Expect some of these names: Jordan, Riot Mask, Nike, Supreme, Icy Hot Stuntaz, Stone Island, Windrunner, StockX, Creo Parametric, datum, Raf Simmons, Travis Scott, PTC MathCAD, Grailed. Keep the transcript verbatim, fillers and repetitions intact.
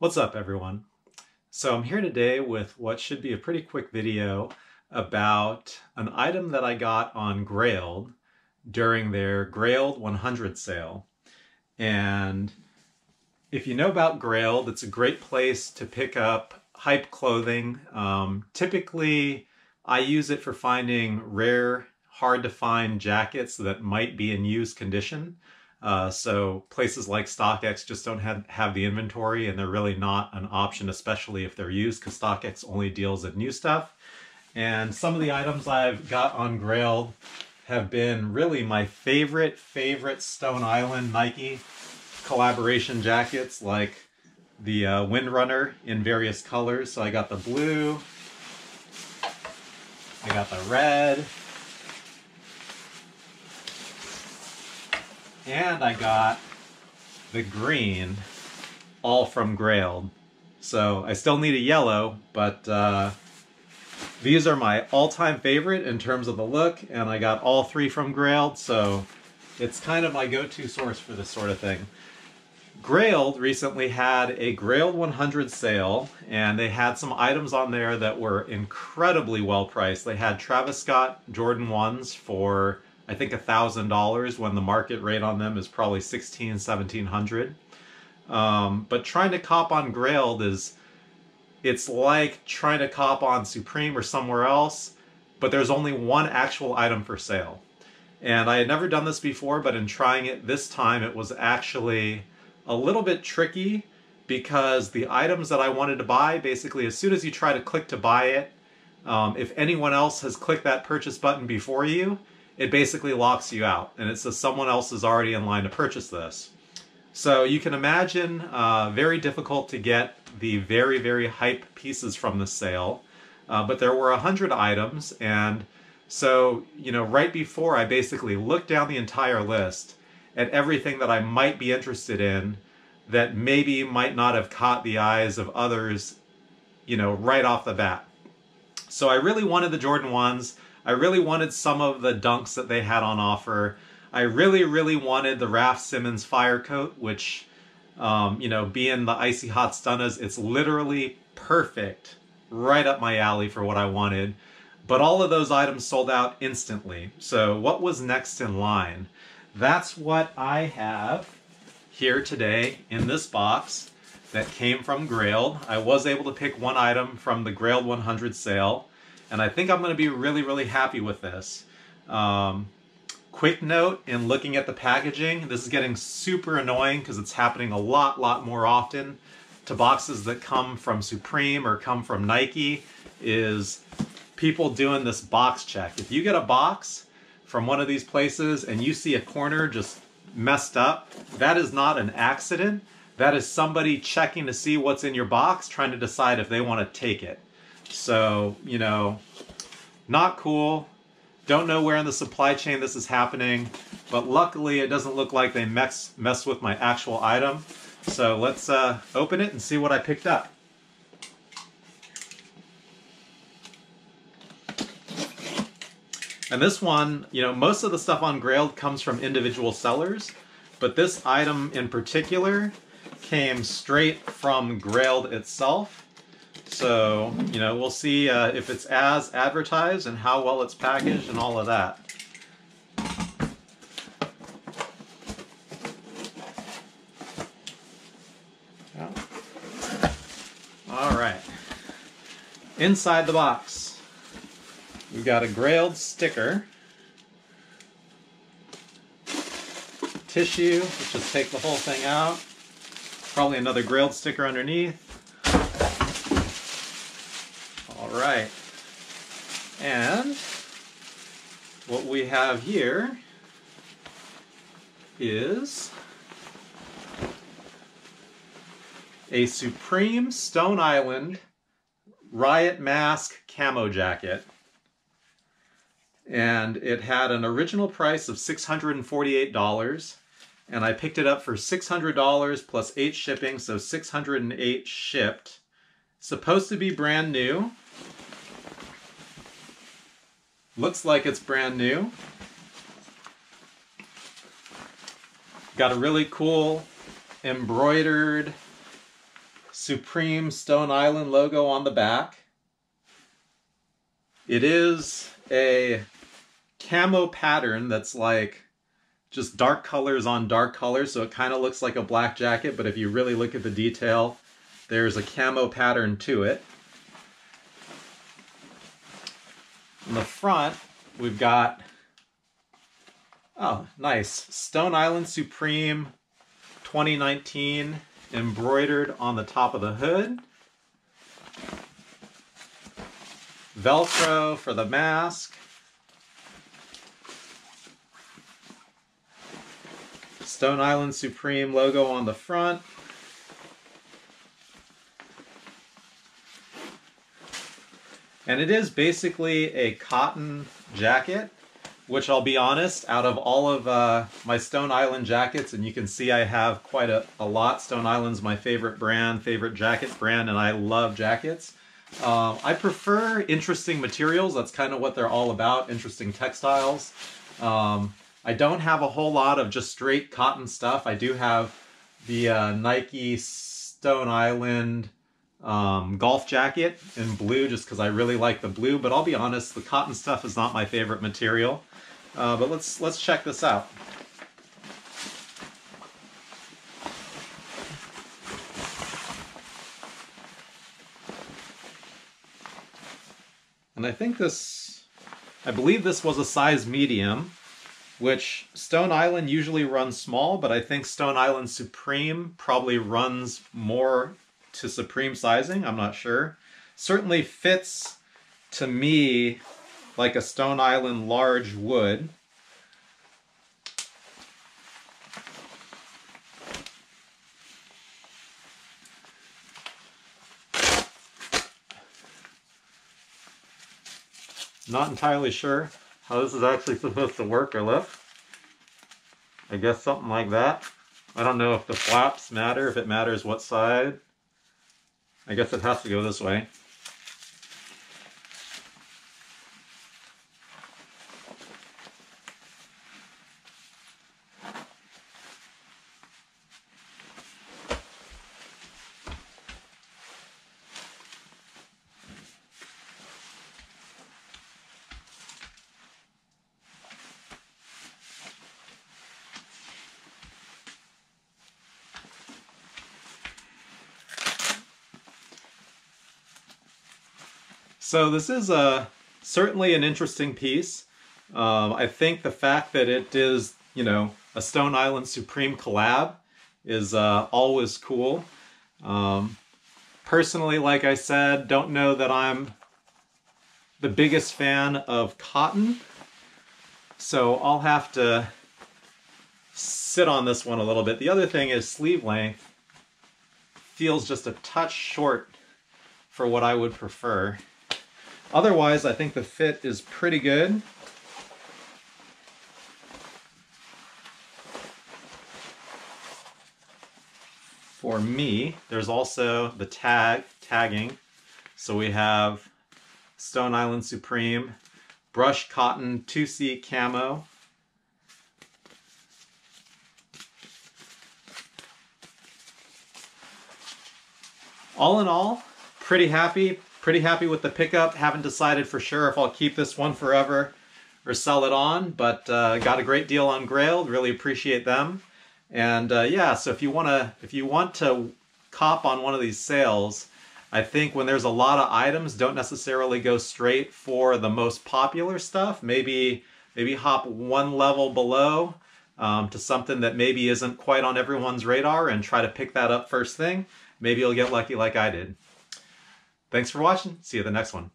What's up, everyone? So I'm here today with what should be a pretty quick video about an item that I got on Grailed during their Grailed one hundred sale. And if you know about Grailed, it's a great place to pick up hype clothing. Um, typically, I use it for finding rare, hard-to-find jackets that might be in used condition. Uh, so places like StockX just don't have, have the inventory, and they're really not an option, especially if they're used, because StockX only deals in new stuff. And some of the items I've got on Grailed have been really my favorite, favorite Stone Island Nike collaboration jackets, like the uh, Windrunner in various colors. So I got the blue, I got the red, and I got the green, all from Grailed. So I still need a yellow, but uh, these are my all-time favorite in terms of the look, and I got all three from Grailed, so it's kind of my go-to source for this sort of thing. Grailed recently had a Grailed one hundred sale, and they had some items on there that were incredibly well-priced. They had Travis Scott Jordan ones for I think a thousand dollars, when the market rate on them is probably sixteen, seventeen hundred. Um, but trying to cop on Grailed is, it's like trying to cop on Supreme or somewhere else, but there's only one actual item for sale. And I had never done this before, but in trying it this time, it was actually a little bit tricky, because the items that I wanted to buy, basically as soon as you try to click to buy it, um, if anyone else has clicked that purchase button before you, it basically locks you out, and it says someone else is already in line to purchase this. So you can imagine, uh, very difficult to get the very, very hype pieces from the sale, uh, but there were one hundred items, and so, you know, right before, I basically looked down the entire list at everything that I might be interested in that maybe might not have caught the eyes of others, you know, right off the bat. So I really wanted the Jordan ones. I really wanted some of the dunks that they had on offer. I really, really wanted the Raf Simmons fire coat, which, um, you know, being the Icy Hot Stuntaz, it's literally perfect, right up my alley for what I wanted. But all of those items sold out instantly. So what was next in line? That's what I have here today in this box that came from Grailed. I was able to pick one item from the Grailed one hundred sale, and I think I'm going to be really, really happy with this. Um, quick note, in looking at the packaging, this is getting super annoying because it's happening a lot, lot more often to boxes that come from Supreme or come from Nike, is people doing this box check. If you get a box from one of these places and you see a corner just messed up, that is not an accident. That is somebody checking to see what's in your box, trying to decide if they want to take it. So, you know, not cool. Don't know where in the supply chain this is happening, but luckily it doesn't look like they mess, mess with my actual item. So let's uh, open it and see what I picked up. And this one, you know, most of the stuff on Grailed comes from individual sellers, but this item in particular came straight from Grailed itself. So, you know, we'll see uh, if it's as advertised and how well it's packaged and all of that. Yeah. All right. Inside the box, we've got a Grailed sticker, tissue, let's just take the whole thing out, probably another Grailed sticker underneath. Right, and what we have here is a Supreme Stone Island Riot Mask camo jacket, and it had an original price of six hundred forty-eight dollars, and I picked it up for six hundred dollars plus eight shipping, so six hundred eight shipped. Supposed to be brand new. Looks like it's brand new. Got a really cool embroidered Supreme Stone Island logo on the back. It is a camo pattern that's like just dark colors on dark colors, so it kind of looks like a black jacket, but if you really look at the detail, there's a camo pattern to it. In the front, we've got, oh, nice, Stone Island Supreme twenty nineteen embroidered on the top of the hood. Velcro for the mask. Stone Island Supreme logo on the front. And it is basically a cotton jacket, which I'll be honest, out of all of uh, my Stone Island jackets, and you can see I have quite a, a lot. Stone Island's my favorite brand, favorite jacket brand, and I love jackets. Uh, I prefer interesting materials. That's kind of what they're all about, interesting textiles. Um, I don't have a whole lot of just straight cotton stuff. I do have the uh, Nike Stone Island um, golf jacket in blue just because I really like the blue, but I'll be honest, the cotton stuff is not my favorite material. Uh, but let's, let's check this out. And I think this, I believe this was a size medium, which Stone Island usually runs small, but I think Stone Island Supreme probably runs more to Supreme sizing, I'm not sure. Certainly fits to me like a Stone Island large would. Not entirely sure how this is actually supposed to work or look. I guess something like that. I don't know if the flaps matter, if it matters what side. I guess it has to go this way. So this is a, certainly an interesting piece. Um, I think the fact that it is, you know, a Stone Island Supreme collab is uh, always cool. Um, personally, like I said, don't know that I'm the biggest fan of cotton. So I'll have to sit on this one a little bit. The other thing is sleeve length feels just a touch short for what I would prefer. Otherwise, I think the fit is pretty good. For me, there's also the tag, tagging. So we have Stone Island Supreme, brush cotton two C camo. All in all, pretty happy. Pretty happy with the pickup. Haven't decided for sure if I'll keep this one forever or sell it on, but uh, got a great deal on Grailed. Really appreciate them. And uh, yeah, so if you want to, if you want to cop on one of these sales, I think when there's a lot of items, don't necessarily go straight for the most popular stuff. Maybe maybe hop one level below um, to something that maybe isn't quite on everyone's radar and try to pick that up first thing. Maybe you'll get lucky like I did. Thanks for watching. See you at the next one.